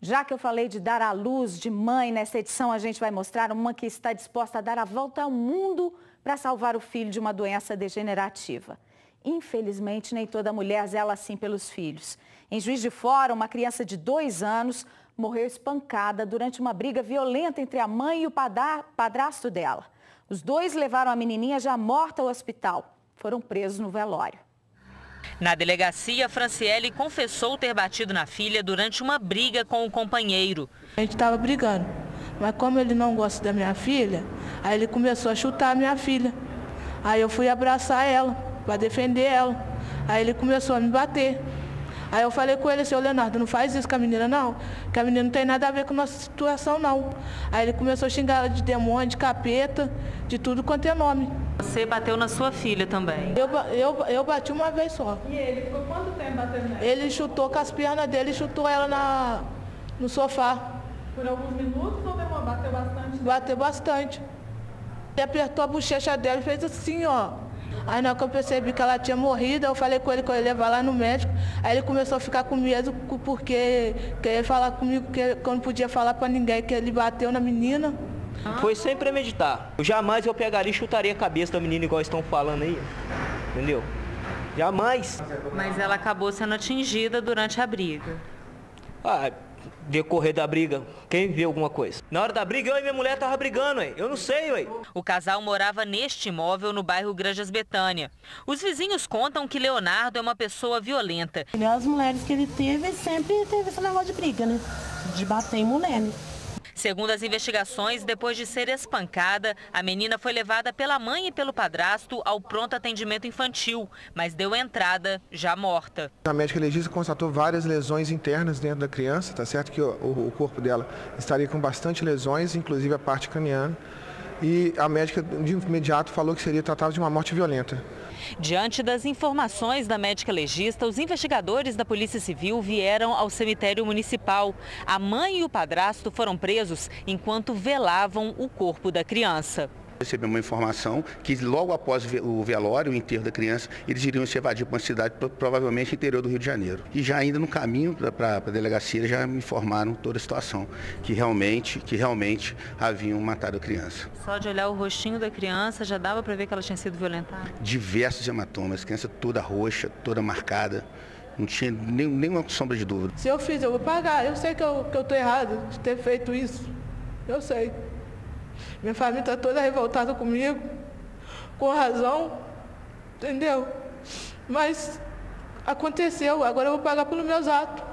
Já que eu falei de dar à luz, de mãe, nessa edição a gente vai mostrar uma que está disposta a dar a volta ao mundo para salvar o filho de uma doença degenerativa. Infelizmente, nem toda mulher zela assim pelos filhos. Em Juiz de Fora, uma criança de 2 anos morreu espancada durante uma briga violenta entre a mãe e o padrasto dela. Os dois levaram a menininha já morta ao hospital. Foram presos no velório. Na delegacia, Franciele confessou ter batido na filha durante uma briga com o companheiro. A gente estava brigando, mas como ele não gosta da minha filha, aí ele começou a chutar a minha filha. Aí eu fui abraçar ela, para defender ela. Aí ele começou a me bater. Aí eu falei com ele, seu Leonardo, não faz isso com a menina não, que a menina não tem nada a ver com a nossa situação não. Aí ele começou a xingar ela de demônio, de capeta, de tudo quanto é nome. Você bateu na sua filha também? Eu bati uma vez só. E ele ficou quanto tempo batendo nela? Ele chutou com as pernas dele, chutou ela no sofá. Por alguns minutos ou demorou? Bateu bastante? Bateu bastante. Ele apertou a bochecha dela e fez assim, ó. Aí na hora que eu percebi que ela tinha morrido, eu falei com ele que eu ia levar lá no médico. Aí ele começou a ficar com medo porque queria falar comigo, que eu não podia falar pra ninguém, que ele bateu na menina. Foi sem premeditar. Jamais eu pegaria e chutaria a cabeça da menina igual estão falando aí, entendeu? Jamais. Mas ela acabou sendo atingida durante a briga. Ah, decorrer da briga, quem viu alguma coisa? Na hora da briga, eu e minha mulher tava brigando, hein? Eu não sei, ué. O casal morava neste imóvel no bairro Granjas Betânia. Os vizinhos contam que Leonardo é uma pessoa violenta. As mulheres que ele teve, sempre teve esse negócio de briga, né? De bater em mulher, né? Segundo as investigações, depois de ser espancada, a menina foi levada pela mãe e pelo padrasto ao pronto atendimento infantil, mas deu entrada já morta. A médica legista constatou várias lesões internas dentro da criança, tá certo que o corpo dela estaria com bastante lesões, inclusive a parte craniana. E a médica de imediato falou que seria tratado de uma morte violenta. Diante das informações da médica legista, os investigadores da Polícia Civil vieram ao cemitério municipal. A mãe e o padrasto foram presos enquanto velavam o corpo da criança. Recebemos uma informação que logo após o velório, o enterro da criança, eles iriam se evadir para uma cidade, provavelmente interior do Rio de Janeiro. E já ainda no caminho para a delegacia, já me informaram toda a situação, que realmente haviam matado a criança. Só de olhar o rostinho da criança, já dava para ver que ela tinha sido violentada? Diversos hematomas, criança toda roxa, toda marcada, não tinha nenhuma sombra de dúvida. Se eu fiz, eu vou pagar, eu sei que eu estou errado de ter feito isso, eu sei. Minha família está toda revoltada comigo, com razão, entendeu? Mas aconteceu, agora eu vou pagar pelos meus atos.